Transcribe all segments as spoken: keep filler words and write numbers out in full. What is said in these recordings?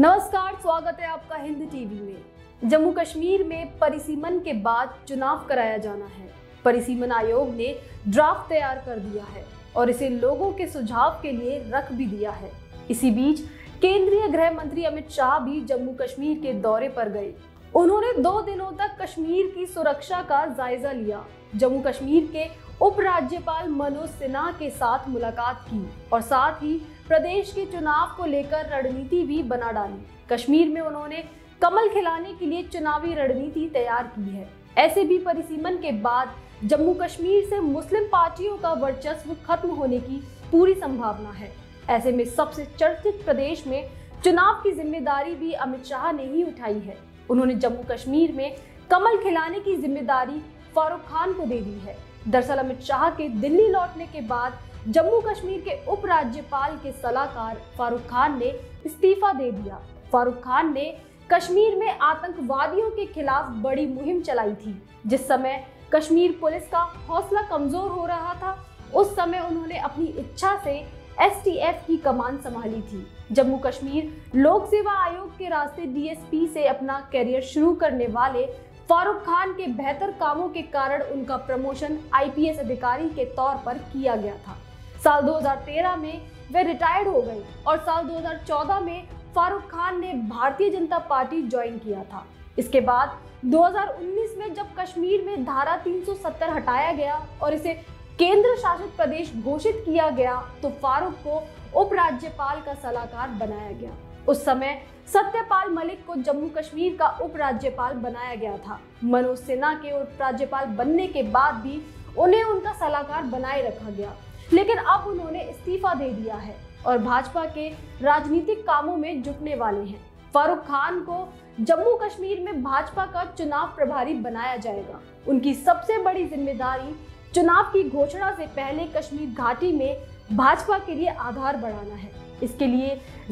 नमस्कार, स्वागत है आपका हिंद टीवी में। जम्मू कश्मीर में परिसीमन के बाद चुनाव कराया जाना है। परिसीमन आयोग ने ड्राफ्ट तैयार कर दिया है और इसे लोगों के सुझाव के लिए रख भी दिया है। इसी बीच केंद्रीय गृह मंत्री अमित शाह भी जम्मू कश्मीर के दौरे पर गए। उन्होंने दो दिनों तक कश्मीर की सुरक्षा का जायजा लिया। जम्मू कश्मीर के उपराज्यपाल मनोज सिन्हा के साथ मुलाकात की और साथ ही प्रदेश के चुनाव को लेकर रणनीति भी बना डाली। कश्मीर में उन्होंने कमल खिलाने के लिए चुनावी रणनीति तैयार की है। ऐसे भी परिसीमन के बाद जम्मू कश्मीर से मुस्लिम पार्टियों का वर्चस्व खत्म होने की पूरी संभावना है। ऐसे में सबसे चर्चित प्रदेश में चुनाव की जिम्मेदारी भी अमित शाह ने ही उठाई है। उन्होंने जम्मू कश्मीर में कमल खिलाने की जिम्मेदारी फारूक खान को दे दी है। दरअसल अमित शाह के दिल्ली लौटने के बाद जम्मू कश्मीर के उपराज्यपाल के सलाहकार फारूक खान ने इस्तीफा दे दिया। फारूक खान ने कश्मीर में आतंकवादियों के खिलाफ बड़ी मुहिम चलाई थी। जिस समय कश्मीर पुलिस का हौसला कमजोर हो रहा था, उस समय उन्होंने अपनी इच्छा से एस टी एफ की कमान संभाली थी। जम्मू कश्मीर लोक सेवा आयोग के रास्ते डी एस पी से अपना करियर शुरू करने वाले फारूक खान के बेहतर कामों के कारण उनका प्रमोशन आई पी एस अधिकारी के तौर पर किया गया था। साल दो हज़ार तेरह में वे रिटायर्ड हो गए और साल दो हज़ार चौदह में फारूक खान ने भारतीय जनता पार्टी ज्वाइन किया था। इसके बाद दो हज़ार उन्नीस में जब कश्मीर में धारा तीन सौ सत्तर हटाया गया और इसे केंद्र शासित प्रदेश घोषित किया गया तो फारूक को उपराज्यपाल का सलाहकार बनाया गया। उस समय सत्यपाल मलिक को जम्मू कश्मीर का उपराज्यपाल बनाया गया था। मनोज सिन्हा के उपराज्यपाल बनने के बाद भी उन्हें उनका सलाहकार बनाए रखा गया, लेकिन अब उन्होंने इस्तीफा दे दिया है और भाजपा के राजनीतिक कामों में जुटने वाले हैं। फारूक खान को जम्मू कश्मीर में भाजपा का चुनाव प्रभारी बनाया जाएगा। उनकी सबसे बड़ी जिम्मेदारी चुनाव की घोषणा से पहले कश्मीर घाटी में भाजपा के लिए आधार बढ़ाना है। इसके लिए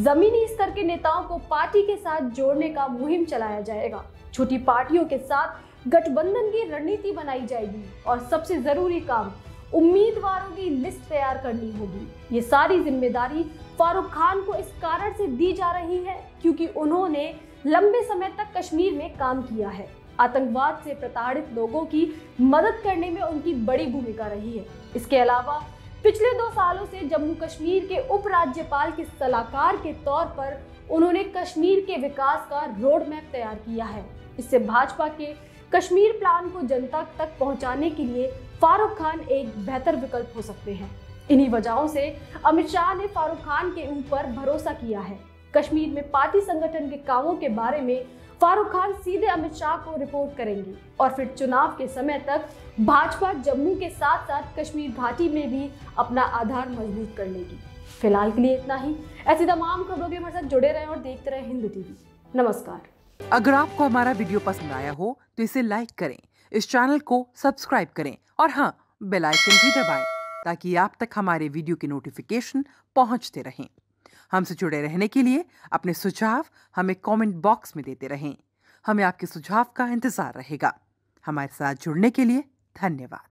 जमीनी स्तर के नेताओं को पार्टी के साथ जोड़ने का मुहिम चलाया जाएगा। छोटी पार्टियों के साथ गठबंधन की रणनीति बनाई जाएगी और सबसे जरूरी काम उम्मीदवारों की लिस्ट तैयार करनी होगी। ये सारी जिम्मेदारी फारूक खान को इस कारण से दी जा रही है क्योंकि उन्होंने लंबे समय तक कश्मीर में काम किया है। आतंकवाद से प्रताड़ित लोगों की मदद करने में उनकी बड़ी भूमिका रही है। इसके अलावा पिछले दो सालों से जम्मू कश्मीर के उपराज्यपाल के सलाहकार के तौर पर उन्होंने कश्मीर के विकास का रोड मैप तैयार किया है। इससे भाजपा के कश्मीर प्लान को जनता तक पहुंचाने के लिए फारूक खान एक बेहतर विकल्प हो सकते हैं। इन्हीं वजहों से अमित शाह ने फारूक खान के ऊपर भरोसा किया है। कश्मीर में पार्टी संगठन के कामों के बारे में फारूक खान सीधे अमित शाह को रिपोर्ट करेंगे और फिर चुनाव के समय तक भाजपा जम्मू के साथ साथ कश्मीर घाटी में भी अपना आधार मजबूत कर लेगी। फिलहाल के लिए इतना ही। ऐसी तमाम खबरों के हमारे साथ जुड़े रहें और देखते रहें हिंद टीवी। नमस्कार। अगर आपको हमारा वीडियो पसंद आया हो तो इसे लाइक करें, इस चैनल को सब्सक्राइब करें और हाँ, बेल आइकन भी दबाएं ताकि आप तक हमारे वीडियो की नोटिफिकेशन पहुँचते रहें। हमसे जुड़े रहने के लिए अपने सुझाव हमें कमेंट बॉक्स में देते रहें। हमें आपके सुझाव का इंतज़ार रहेगा। हमारे साथ जुड़ने के लिए धन्यवाद।